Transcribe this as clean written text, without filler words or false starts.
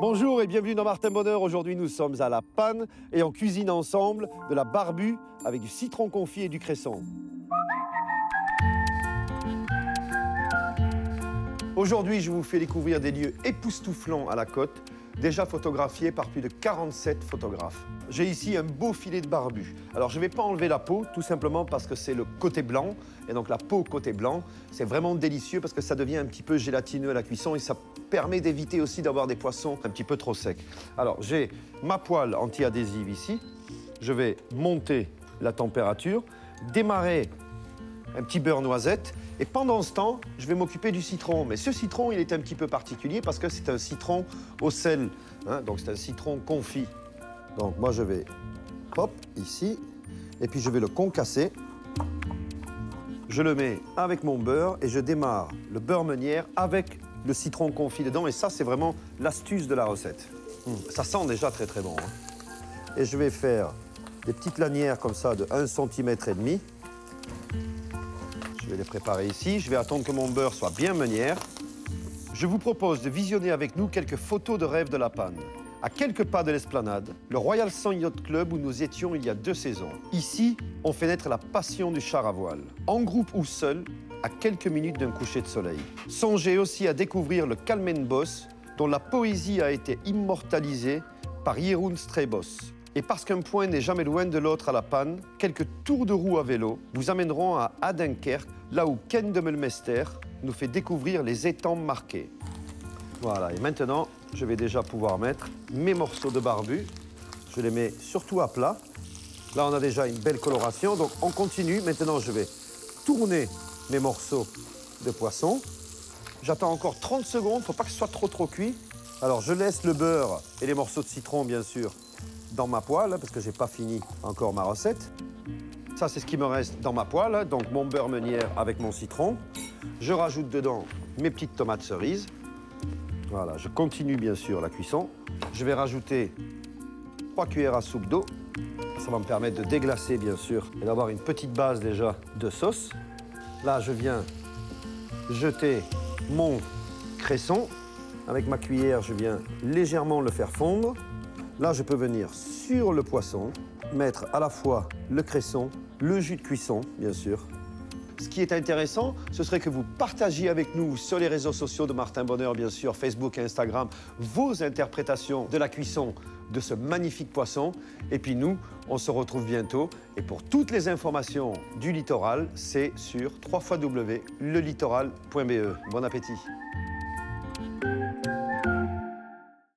Bonjour et bienvenue dans Martin Bonheur. Aujourd'hui, nous sommes à La Panne et on cuisine ensemble de la barbue avec du citron confit et du cresson. Aujourd'hui, je vous fais découvrir des lieux époustouflants à la côte, déjà photographiés par plus de 47 photographes. J'ai ici un beau filet de barbu. Alors, je ne vais pas enlever la peau, tout simplement parce que c'est le côté blanc. Et donc, la peau côté blanc, c'est vraiment délicieux parce que ça devient un petit peu gélatineux à la cuisson et ça permet d'éviter aussi d'avoir des poissons un petit peu trop secs. Alors, j'ai ma poêle anti-adhésive ici. Je vais monter la température, démarrer un petit beurre noisette. Et pendant ce temps, je vais m'occuper du citron. Mais ce citron, il est un petit peu particulier parce que c'est un citron au sel. Hein, donc, c'est un citron confit. Donc, moi, je vais, hop, ici, et puis je vais le concasser. Je le mets avec mon beurre et je démarre le beurre meunière avec le citron confit dedans. Et ça, c'est vraiment l'astuce de la recette. Ça sent déjà très, très bon. Hein. Et je vais faire des petites lanières comme ça de 1,5 cm. Je vais les préparer ici. Je vais attendre que mon beurre soit bien meunière. Je vous propose de visionner avec nous quelques photos de rêve de La Panne. À quelques pas de l'esplanade, le Royal Sand Yacht Club où nous étions il y a 2 saisons. Ici, on fait naître la passion du char à voile, en groupe ou seul, à quelques minutes d'un coucher de soleil. Songez aussi à découvrir le Kalmenbos, dont la poésie a été immortalisée par Jeroen Strebos. Et parce qu'un point n'est jamais loin de l'autre à La Panne, quelques tours de roue à vélo vous amèneront à Adinkerke, là où Ken de Melmester nous fait découvrir les étangs marqués. Voilà, et maintenant, je vais déjà pouvoir mettre mes morceaux de barbu. Je les mets surtout à plat. Là, on a déjà une belle coloration, donc on continue. Maintenant, je vais tourner mes morceaux de poisson. J'attends encore 30 secondes, faut pas que ce soit trop cuit. Alors, je laisse le beurre et les morceaux de citron, bien sûr, dans ma poêle, parce que j'ai pas fini encore ma recette. Ça, c'est ce qui me reste dans ma poêle, donc mon beurre meunière avec mon citron. Je rajoute dedans mes petites tomates cerises. Voilà, je continue bien sûr la cuisson. Je vais rajouter 3 cuillères à soupe d'eau. Ça va me permettre de déglacer bien sûr et d'avoir une petite base déjà de sauce. Là, je viens jeter mon cresson. Avec ma cuillère, je viens légèrement le faire fondre. Là, je peux venir sur le poisson, mettre à la fois le cresson, le jus de cuisson bien sûr. Ce qui est intéressant, ce serait que vous partagiez avec nous sur les réseaux sociaux de Martin Bonheur, bien sûr, Facebook et Instagram, vos interprétations de la cuisson de ce magnifique poisson. Et puis nous, on se retrouve bientôt. Et pour toutes les informations du littoral, c'est sur www.lelittoral.be. Bon appétit.